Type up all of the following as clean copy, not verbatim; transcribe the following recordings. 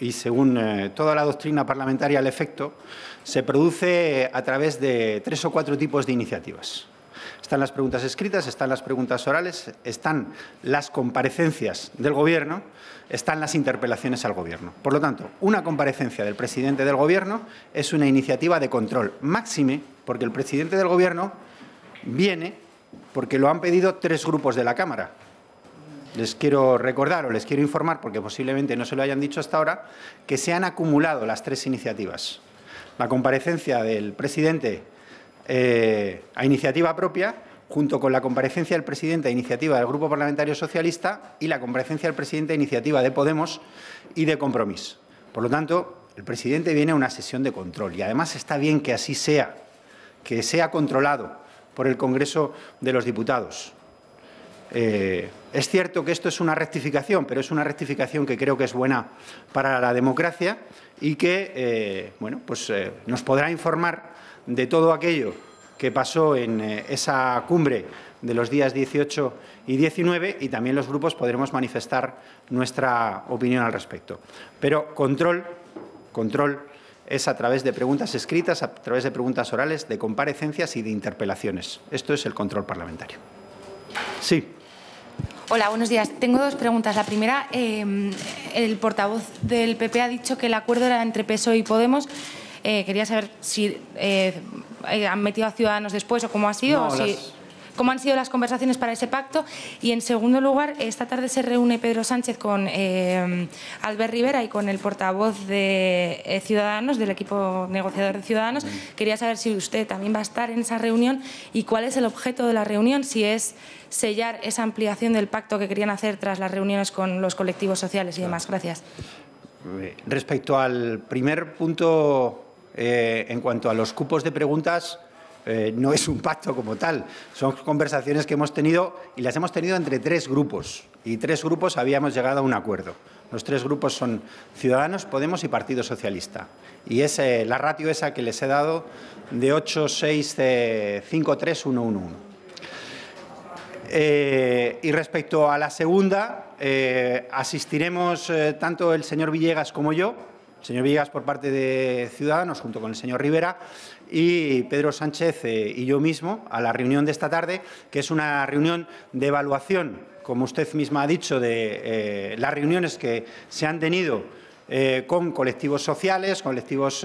y según toda la doctrina parlamentaria al efecto, se produce a través de 3 o 4 tipos de iniciativas. Están las preguntas escritas, están las preguntas orales, están las comparecencias del Gobierno, están las interpelaciones al Gobierno. Por lo tanto, una comparecencia del presidente del Gobierno es una iniciativa de control, máxime porque el presidente del Gobierno viene porque lo han pedido 3 grupos de la Cámara. Les quiero recordar o les quiero informar, porque posiblemente no se lo hayan dicho hasta ahora, que se han acumulado las 3 iniciativas. La comparecencia del presidente a iniciativa propia, junto con la comparecencia del presidente a iniciativa del Grupo Parlamentario Socialista y la comparecencia del presidente a iniciativa de Podemos y de Compromís. Por lo tanto, el presidente viene a una sesión de control y, además, está bien que así sea, que sea controlado por el Congreso de los Diputados. Es cierto que esto es una rectificación, pero es una rectificación que creo que es buena para la democracia y que bueno, pues, nos podrá informar de todo aquello que pasó en esa cumbre de los días 18 y 19 y también los grupos podremos manifestar nuestra opinión al respecto. Pero control es a través de preguntas escritas, a través de preguntas orales, de comparecencias y de interpelaciones. Esto es el control parlamentario. Sí. Hola, buenos días. Tengo 2 preguntas. La primera, el portavoz del PP ha dicho que el acuerdo era entre PSOE y Podemos. Quería saber si han metido a Ciudadanos después o cómo ha sido, cómo han sido las conversaciones para ese pacto. Y, en segundo lugar, esta tarde se reúne Pedro Sánchez con Albert Rivera y con el portavoz de Ciudadanos, del equipo negociador de Ciudadanos. Quería saber si usted también va a estar en esa reunión y cuál es el objeto de la reunión, si es sellar esa ampliación del pacto que querían hacer tras las reuniones con los colectivos sociales y demás. Gracias. Respecto al primer punto, en cuanto a los cupos de preguntas, no es un pacto como tal. Son conversaciones que hemos tenido y las hemos tenido entre 3 grupos. Y 3 grupos habíamos llegado a un acuerdo. Los 3 grupos son Ciudadanos, Podemos y Partido Socialista. Y es la ratio esa que les he dado de 8, 6, 5, 3, 1, 1, 1. Y respecto a la segunda, asistiremos tanto el señor Villegas como yo, el señor Villegas por parte de Ciudadanos junto con el señor Rivera y Pedro Sánchez y yo mismo a la reunión de esta tarde, que es una reunión de evaluación, como usted misma ha dicho, de las reuniones que se han tenido con colectivos sociales, colectivos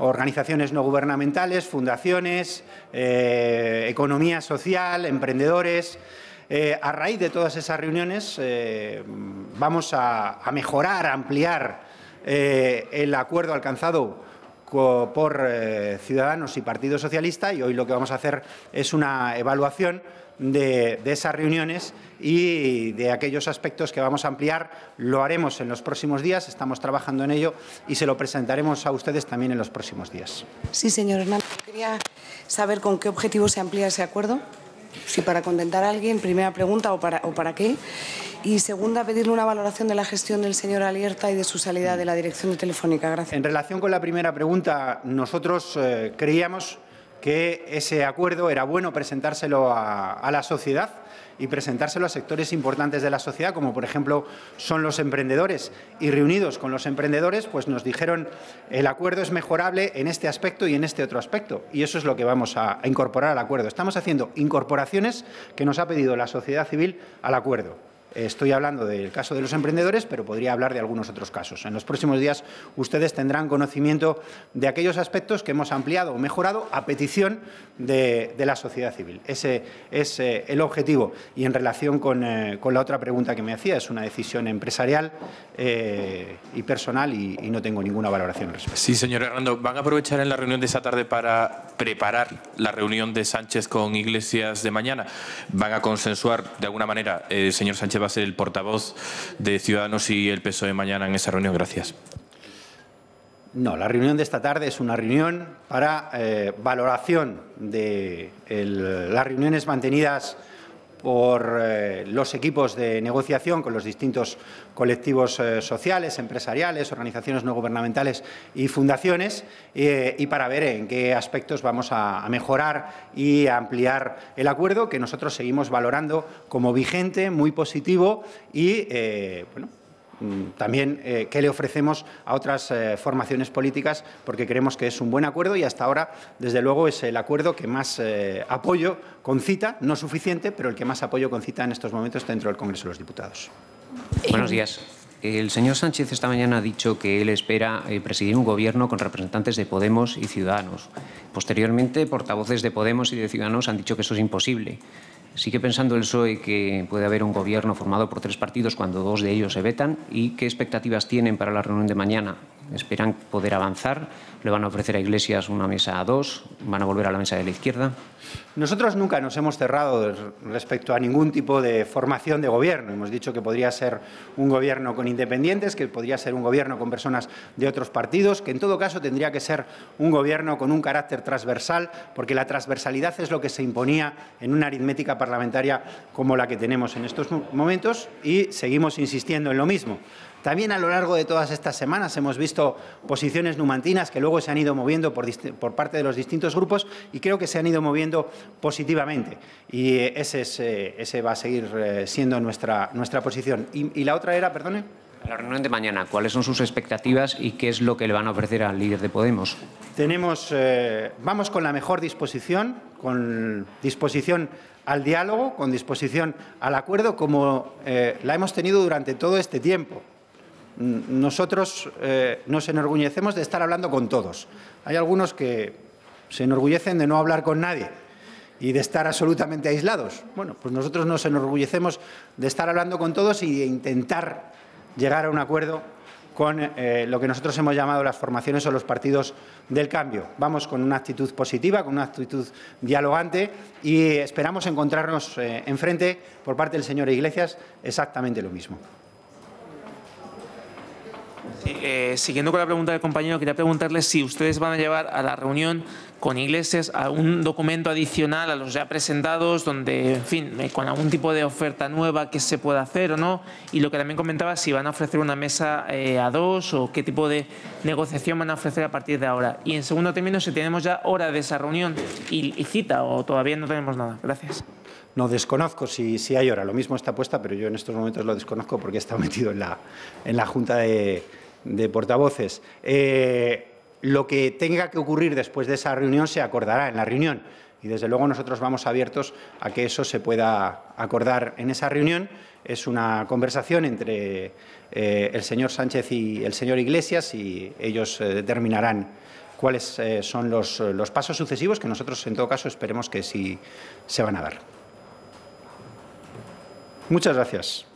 organizaciones no gubernamentales, fundaciones, economía social, emprendedores. A raíz de todas esas reuniones vamos a mejorar, a ampliar el acuerdo alcanzado por Ciudadanos y Partido Socialista, y hoy lo que vamos a hacer es una evaluación de esas reuniones y de aquellos aspectos que vamos a ampliar. Lo haremos en los próximos días, estamos trabajando en ello y se lo presentaremos a ustedes también en los próximos días. Sí, señor Hernández. Quería saber con qué objetivo se amplía ese acuerdo, si para contentar a alguien, primera pregunta, o para qué. Y segunda, pedirle una valoración de la gestión del señor Alierta y de su salida de la dirección de Telefónica. Gracias. En relación con la primera pregunta, nosotros creíamos que ese acuerdo era bueno presentárselo a la sociedad y presentárselo a sectores importantes de la sociedad, como por ejemplo son los emprendedores. Y reunidos con los emprendedores, pues nos dijeron el acuerdo es mejorable en este aspecto y en este otro aspecto. Y eso es lo que vamos a incorporar al acuerdo. Estamos haciendo incorporaciones que nos ha pedido la sociedad civil al acuerdo. Estoy hablando del caso de los emprendedores, pero podría hablar de algunos otros casos. En los próximos días ustedes tendrán conocimiento de aquellos aspectos que hemos ampliado o mejorado a petición de la sociedad civil. Ese es el objetivo. Y en relación con la otra pregunta que me hacía, es una decisión empresarial y personal y no tengo ninguna valoración al respecto. Sí, señor Hernando. ¿Van a aprovechar en la reunión de esta tarde para preparar la reunión de Sánchez con Iglesias de mañana? ¿Van a consensuar de alguna manera, señor Sánchez va a ser el portavoz de Ciudadanos y el PSOE mañana en esa reunión? Gracias. No, la reunión de esta tarde es una reunión para valoración de las reuniones mantenidas por los equipos de negociación con los distintos colectivos sociales, empresariales, organizaciones no gubernamentales y fundaciones, y para ver en qué aspectos vamos a mejorar y a ampliar el acuerdo, que nosotros seguimos valorando como vigente, muy positivo y bueno, también qué le ofrecemos a otras formaciones políticas, porque creemos que es un buen acuerdo y hasta ahora, desde luego, es el acuerdo que más apoyo concita, no suficiente, pero el que más apoyo concita en estos momentos dentro del Congreso de los Diputados. Buenos días. El señor Sánchez esta mañana ha dicho que él espera presidir un gobierno con representantes de Podemos y Ciudadanos. Posteriormente, portavoces de Podemos y de Ciudadanos han dicho que eso es imposible. ¿Sigue pensando el PSOE que puede haber un gobierno formado por tres partidos cuando dos de ellos se vetan? ¿Y qué expectativas tienen para la reunión de mañana? ¿Esperan poder avanzar? ¿Le van a ofrecer a Iglesias una mesa a dos? ¿Van a volver a la mesa de la izquierda? Nosotros nunca nos hemos cerrado respecto a ningún tipo de formación de gobierno. Hemos dicho que podría ser un gobierno con independientes, que podría ser un gobierno con personas de otros partidos, que en todo caso tendría que ser un gobierno con un carácter transversal, porque la transversalidad es lo que se imponía en una aritmética parlamentaria como la que tenemos en estos momentos, y seguimos insistiendo en lo mismo. También a lo largo de todas estas semanas hemos visto posiciones numantinas que luego se han ido moviendo por parte de los distintos grupos, y creo que se han ido moviendo positivamente. Y ese va a seguir siendo nuestra posición. ¿Y la otra era, perdone? La reunión de mañana, ¿cuáles son sus expectativas y qué es lo que le van a ofrecer al líder de Podemos? Vamos con la mejor disposición, con disposición al diálogo, con disposición al acuerdo, como la hemos tenido durante todo este tiempo. Nosotros nos enorgullecemos de estar hablando con todos. Hay algunos que se enorgullecen de no hablar con nadie y de estar absolutamente aislados. Bueno, pues nosotros nos enorgullecemos de estar hablando con todos y de intentar llegar a un acuerdo con lo que nosotros hemos llamado las formaciones o los partidos del cambio. Vamos con una actitud positiva, con una actitud dialogante, y esperamos encontrarnos enfrente, por parte del señor Iglesias, exactamente lo mismo. Sí, siguiendo con la pregunta del compañero, quería preguntarle si ustedes van a llevar a la reunión con Iglesias a un documento adicional a los ya presentados, donde, en fin, con algún tipo de oferta nueva que se pueda hacer o no. Y lo que también comentaba, si van a ofrecer una mesa a dos o qué tipo de negociación van a ofrecer a partir de ahora. Y en segundo término, si tenemos ya hora de esa reunión y cita, o todavía no tenemos nada. Gracias. No desconozco si hay hora. Lo mismo está puesta, pero yo en estos momentos lo desconozco porque he estado metido en la Junta de Portavoces. Lo que tenga que ocurrir después de esa reunión se acordará en la reunión. Y desde luego nosotros vamos abiertos a que eso se pueda acordar en esa reunión. Es una conversación entre el señor Sánchez y el señor Iglesias, y ellos determinarán cuáles son los pasos sucesivos que nosotros, en todo caso, esperemos que sí se van a dar. Muchas gracias.